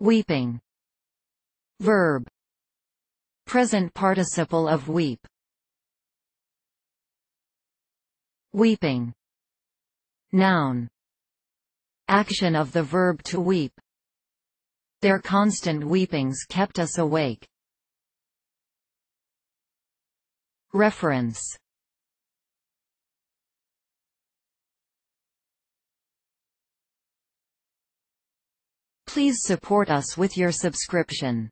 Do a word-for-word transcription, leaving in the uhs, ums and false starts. Weeping. Verb. Present participle of weep. Weeping. Noun. Action of the verb to weep. Their constant weepings kept us awake. Reference. Please support us with your subscription.